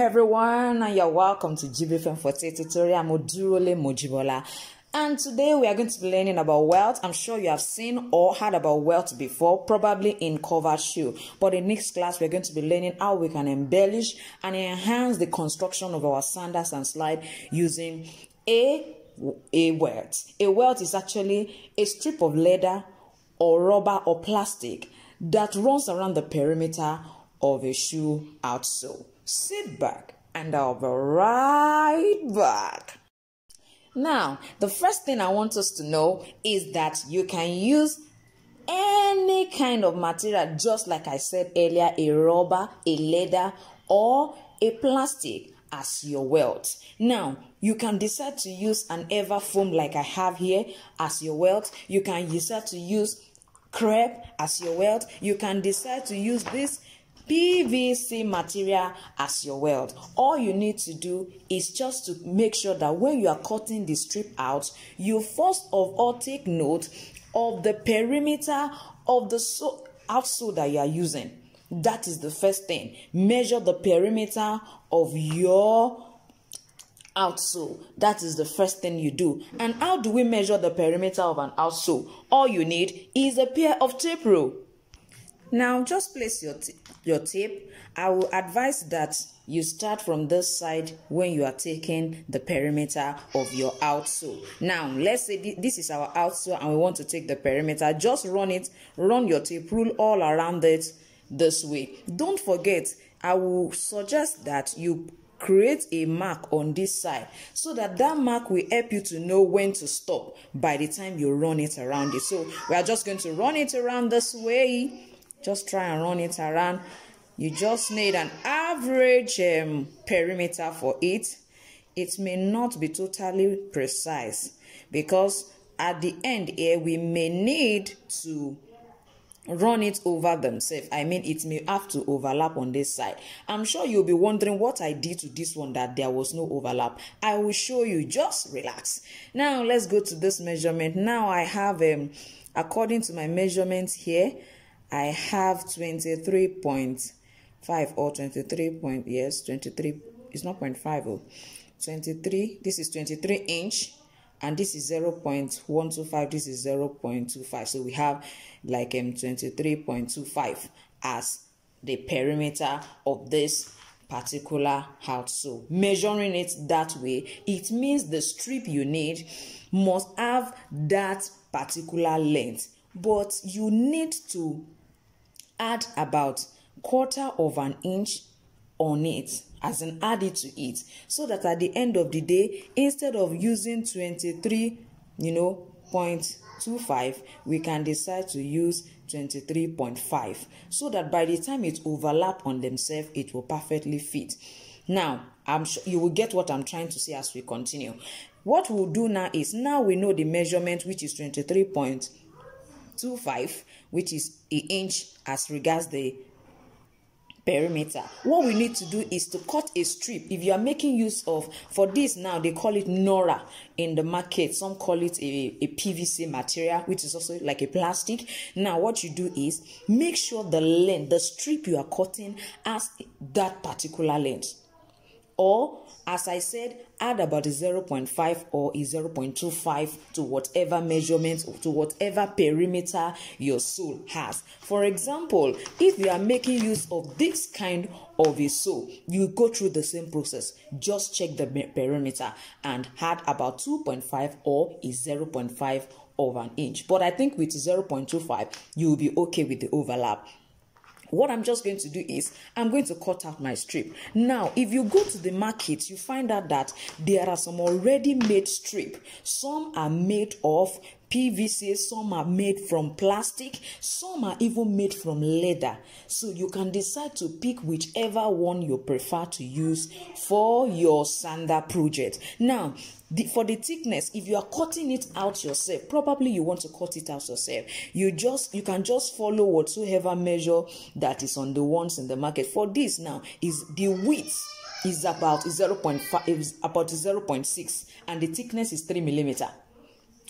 Everyone, and you're welcome to GBFM48 tutorial. I'm Odurole Mojibola, and today we are going to be learning about welt. I'm sure you have seen or heard about welt before, probably in cover shoe. But in next class, we're going to be learning how we can embellish and enhance the construction of our sandals and slide using a welt. A welt is actually a strip of leather or rubber or plastic that runs around the perimeter of a shoe outsole. Sit back and I'll be right back. Now, the first thing I want us to know is that you can use any kind of material, just like I said earlier, a rubber, a leather, or a plastic as your welt. Now, you can decide to use an Eva foam like I have here as your welt. You can decide to use crepe as your welt. You can decide to use this PVC material as your welt. All you need to do is just to make sure that when you are cutting the strip out, you first of all take note of the perimeter of the outsole that you are using. That is the first thing. Measure the perimeter of your outsole. That is the first thing you do. And how do we measure the perimeter of an outsole? All you need is a pair of tape rule. Now, just place your tape. I will advise that you start from this side when you are taking the perimeter of your outsole. Now, let's say this is our outsole and we want to take the perimeter. Just run your tape rule all around it this way. Don't forget, I will suggest that you create a mark on this side so that mark will help you to know when to stop by the time you run it around it. So, we are just going to run it around this way. Just try and run it around. You just need an average perimeter for it. It may not be totally precise because at the end here we may need to run it over themselves. I mean, it may have to overlap on this side. I'm sure you'll be wondering what I did to this one that there was no overlap. I will show you. Just relax. Now let's go to this measurement. Now I have according to my measurements here, I have 23.5 or 23. Yes, 23. It's not 0.5. Oh, 23. This is 23 inch, and this is 0.125. This is 0.25. So we have like 23.25 as the perimeter of this particular outsole. Measuring it that way, it means the strip you need must have that particular length, but you need to add about quarter of an inch on it, as an add it to it, so that at the end of the day, instead of using 23 0.25, we can decide to use 23.5, so that by the time it overlap on themselves, it will perfectly fit. Now I'm sure you will get what I'm trying to say as we continue. What we'll do now is, now we know the measurement, which is 23.25, which is an inch as regards the perimeter. What we need to do is to cut a strip. If you are making use of, for this now they call it nora in the market, some call it a PVC material, which is also like a plastic. Now what you do is make sure the length, the strip you are cutting, has that particular length, or as I said, add about a 0.5 or a 0.25 to whatever measurement or to whatever perimeter your sole has. For example, if you are making use of this kind of a sole, you go through the same process. Just check the perimeter and add about 2.5 or a 0.5 of an inch. But I think with 0.25, you will be okay with the overlap. What I'm just going to do is I'm going to cut out my strip. Now, if you go to the market, you find out that there are some already made strip. Some are made of PVC, some are made from plastic, some are even made from leather. So you can decide to pick whichever one you prefer to use for your sandal project. Now, for the thickness, if you are cutting it out yourself, probably you want to cut it out yourself. You can just follow whatsoever measure that is on the ones in the market. For this now is the width is about 0.5, about 0.6, and the thickness is 3 millimeter.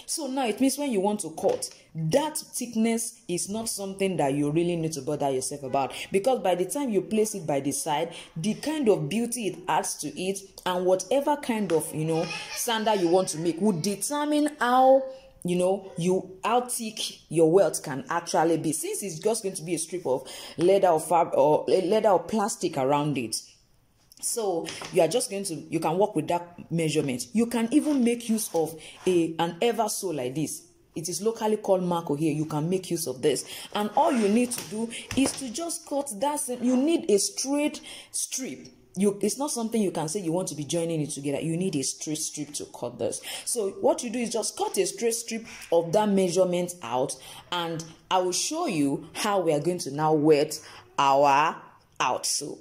So now it means when you want to cut, that thickness is not something that you really need to bother yourself about, because by the time you place it by the side, the kind of beauty it adds to it and whatever kind of, you know, sander you want to make would determine how, you know, how thick your welt can actually be, since it's just going to be a strip of leather or fabric or leather or plastic around it. So you are just going to, you can work with that measurement. You can even make use of an ever so like this. It is locally called Marco here. You can make use of this, and all you need to do is to just cut that. You need a straight strip. It's not something you can say you want to be joining it together. You need a straight strip to cut this. So what you do is just cut a straight strip of that measurement out, and I will show you how we are going to now wet our out. So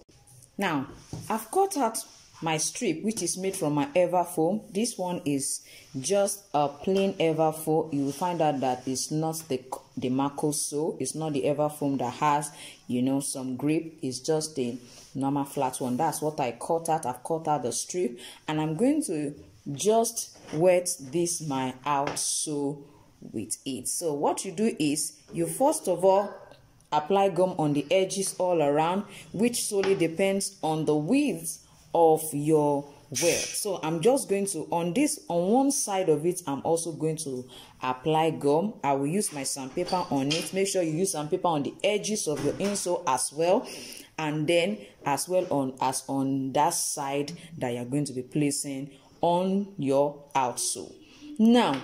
now I've cut out my strip, which is made from my Eva foam. This one is just a plain Eva foam. You will find out that it's not the Marco, so it's not the Eva foam that has, you know, some grip. It's just the normal flat one. That's what I cut out. I've cut out the strip, and I'm going to just wet this my out so with it. So what you do is you first of all apply gum on the edges all around, which solely depends on the width of your welt. So I'm just going to, on one side of it, I'm also going to apply gum. I will use my sandpaper on it. Make sure you use sandpaper on the edges of your insole as well, and then as well on that side that you're going to be placing on your outsole. Now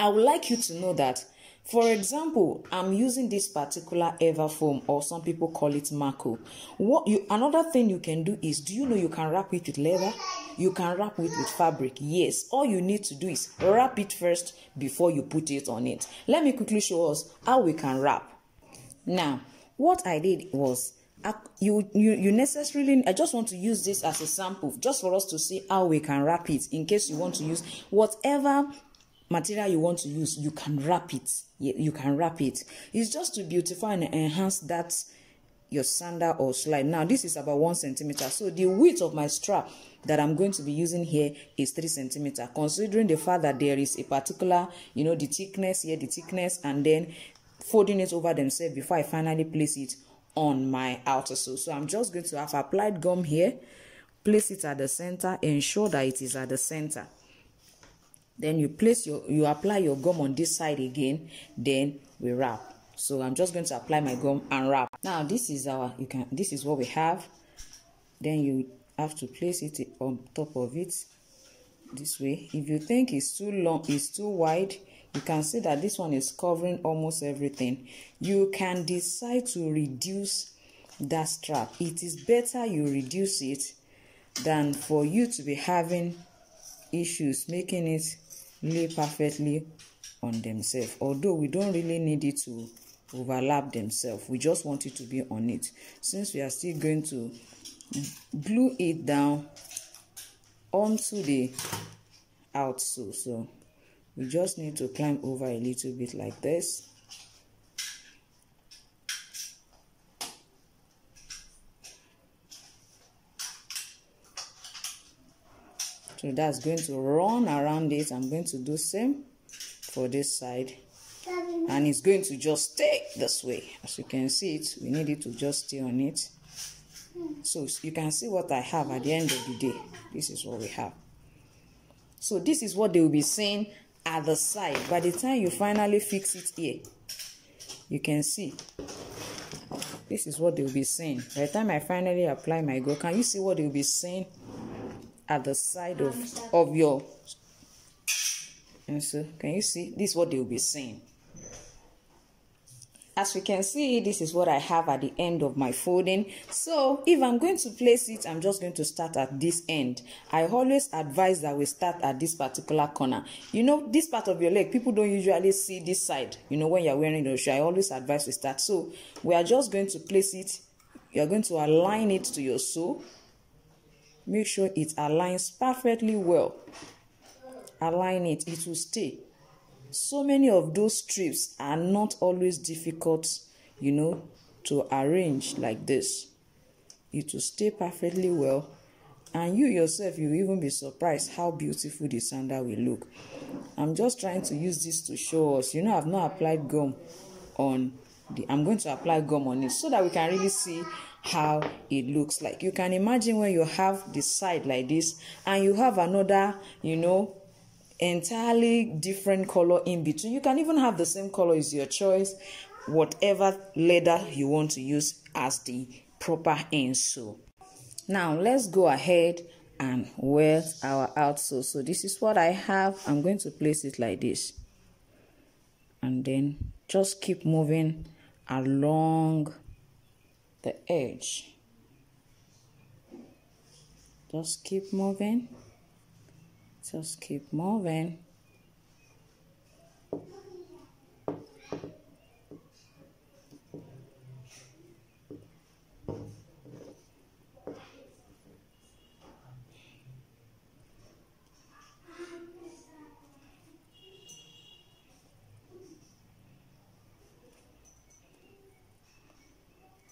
I would like you to know that, for example, I'm using this particular Eva foam, or some people call it Marco. Another thing you can do is, do you know you can wrap it with leather? You can wrap it with fabric. Yes, all you need to do is wrap it first before you put it on it. Let me quickly show us how we can wrap. Now, what I did was, I just want to use this as a sample, just for us to see how we can wrap it, in case you want to use whatever material you want to use. You can wrap it. You can wrap it. It's just to beautify and enhance that your sander or slide. Now this is about 1 centimeter, so the width of my strap that I'm going to be using here is 3 centimeter, considering the fact that there is a particular, you know, the thickness here, the thickness, and then folding it over themselves before I finally place it on my outer sole. So I'm just going to have applied gum here, place it at the center, ensure that it is at the center. Then you place you apply your gum on this side again, then we wrap. So I'm just going to apply my gum and wrap. Now this is what we have. Then you have to place it on top of it this way. If you think it's too long, it's too wide, you can see that this one is covering almost everything. You can decide to reduce that strap. It is better you reduce it than for you to be having issues making it lay perfectly on themselves, although we don't really need it to overlap themselves. We just want it to be on it, since we are still going to glue it down onto the outsole. So we just need to climb over a little bit like this. So that's going to run around it. I'm going to do same for this side, and it's going to just stay this way. As you can see it, we need it to just stay on it. So you can see what I have at the end of the day. This is what we have. So this is what they will be seeing at the side. By the time you finally fix it here, you can see this is what they will be seeing. By the time I finally apply my glue, can you see what they will be seeing at the side of your, and so can you see this is what they will be seeing? As we can see, this is what I have at the end of my folding. So if I'm going to place it, I'm just going to start at this end. I always advise that we start at this particular corner. You know, this part of your leg, people don't usually see this side, you know, when you're wearing your shoe. I always advise we start. So we are just going to place it. You're going to align it to your sole. Make sure it aligns perfectly well. Align it, it will stay. So many of those strips are not always difficult, you know, to arrange like this. It will stay perfectly well And you yourself, you'll even be surprised how beautiful the sandal will look. I'm just trying to use this to show us. You know, I've not applied gum on the... I'm going to apply gum on it so that we can really see how it looks like. You can imagine when you have the side like this and you have another, you know, entirely different color in between. You can even have the same color as your choice, whatever leather you want to use as the proper insole. Now let's go ahead and wear our outsole. So this is what I have. I'm going to place it like this and then just keep moving along the edge. Just keep moving, just keep moving.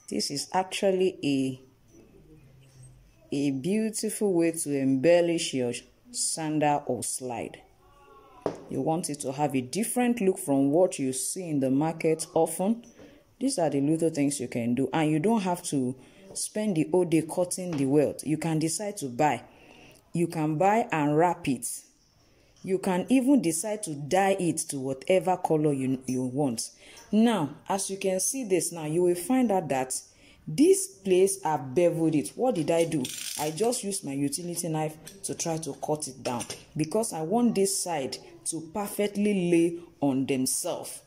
This is actually a beautiful way to embellish your sandal or slide. You want it to have a different look from what you see in the market often. These are the little things you can do, and you don't have to spend the whole day cutting the welt. You can decide to buy. You can buy and wrap it. You can even decide to dye it to whatever color you want. Now, as you can see this now, you will find out that this place, I beveled it. What did I do? I just used my utility knife to try to cut it down because I want this side to perfectly lay on themselves.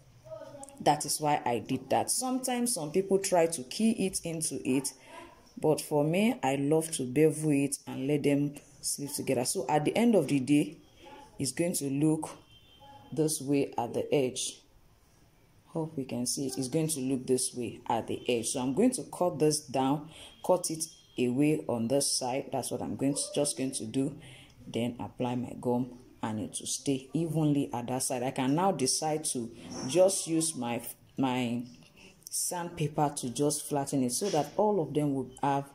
That is why I did that. Sometimes some people try to key it into it, but for me, I love to bevel it and let them sleep together. So at the end of the day, it's going to look this way at the edge. Hope we can see it. It's going to look this way at the edge. So I'm going to cut this down, cut it away on this side. That's what I'm just going to do. Then apply my gum and it will stay evenly at that side. I can now decide to just use my sandpaper to just flatten it so that all of them will have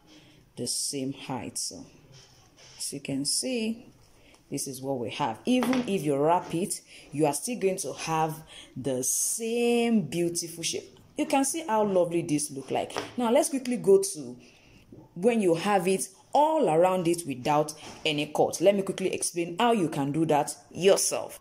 the same height. So as you can see, this is what we have. Even if you wrap it, you are still going to have the same beautiful shape. You can see how lovely this looks like. Now, let's quickly go to when you have it all around it without any cut. Let me quickly explain how you can do that yourself.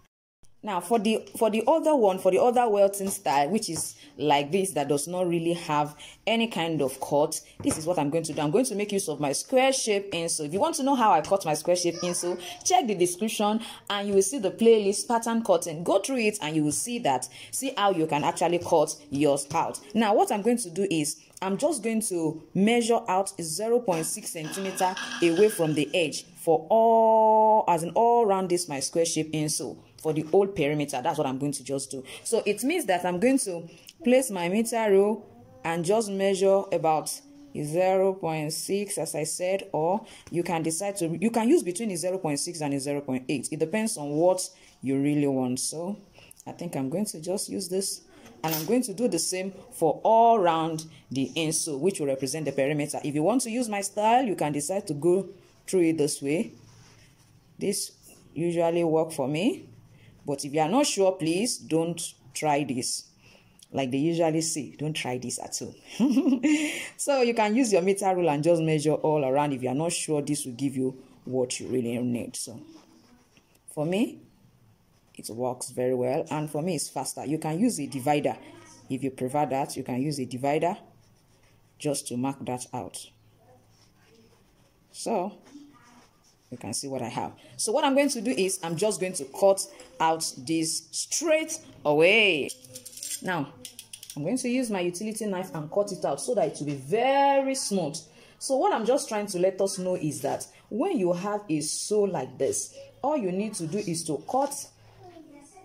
Now, for the other one, for the other welting style, which is like this, that does not really have any kind of cut, this is what I'm going to do. I'm going to make use of my square shape insole. If you want to know how I cut my square shape insole, check the description and you will see the playlist pattern cutting. Go through it and you will see that. See how you can actually cut yours out. Now, what I'm going to do is I'm just going to measure out 0.6 centimeter away from the edge for all, as in all round this my square shape insole. For the whole perimeter, that's what I'm going to just do. So it means that I'm going to place my meter rule and just measure about 0.6, as I said, or you can decide to, you can use between 0.6 and 0.8. It depends on what you really want. So I think I'm going to just use this, and I'm going to do the same for all round the insole, which will represent the perimeter. If you want to use my style, you can decide to go through it this way. This usually works for me. But if you are not sure, please don't try this. Like they usually say, don't try this at all. So you can use your meter rule and just measure all around. If you are not sure, this will give you what you really need. So for me, it works very well. And for me, it's faster. You can use a divider. If you prefer that, you can use a divider just to mark that out. So you can see what I have. So what I'm going to do is I'm just going to cut out this straight away. Now, I'm going to use my utility knife and cut it out so that it will be very smooth. So what I'm just trying to let us know is that when you have a sole like this, all you need to do is to cut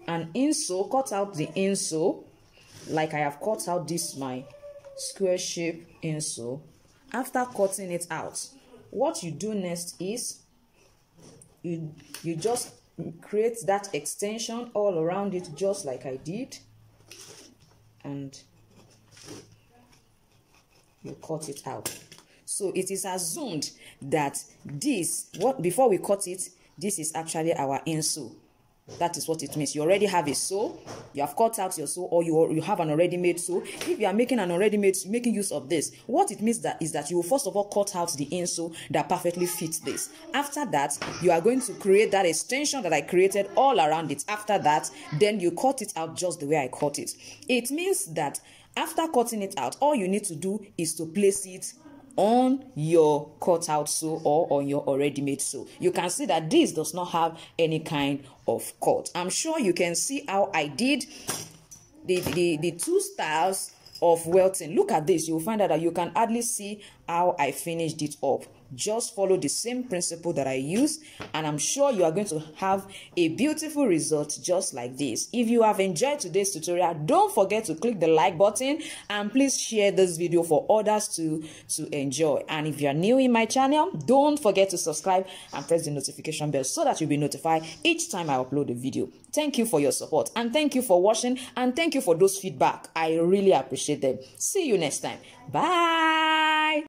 an insole, cut out the insole, like I have cut out this my square shape insole. After cutting it out, what you do next is you just create that extension all around it, just like I did, and you cut it out. So it is assumed that this, what before we cut it, this is actually our insole. That is what it means. You already have a sole, you have cut out your sole, or you have an already made sole. If you are making an already made, making use of this, what it means that is that you will first of all cut out the insole that perfectly fits this. After that, you are going to create that extension that I created all around it. After that, then you cut it out just the way I cut it. It means that after cutting it out, all you need to do is to place it on your cutout sole or on your already made sole. You can see that this does not have any kind of cut. I'm sure you can see how I did the two styles of welting. Look at this. You'll find out that you can hardly see how I finished it up. Just follow the same principle that I use, and I'm sure you are going to have a beautiful result just like this. If you have enjoyed today's tutorial, don't forget to click the like button, and please share this video for others to enjoy. And if you are new in my channel, don't forget to subscribe and press the notification bell so that you'll be notified each time I upload a video. Thank you for your support, and thank you for watching, and thank you for those feedback. I really appreciate them. See you next time. Bye.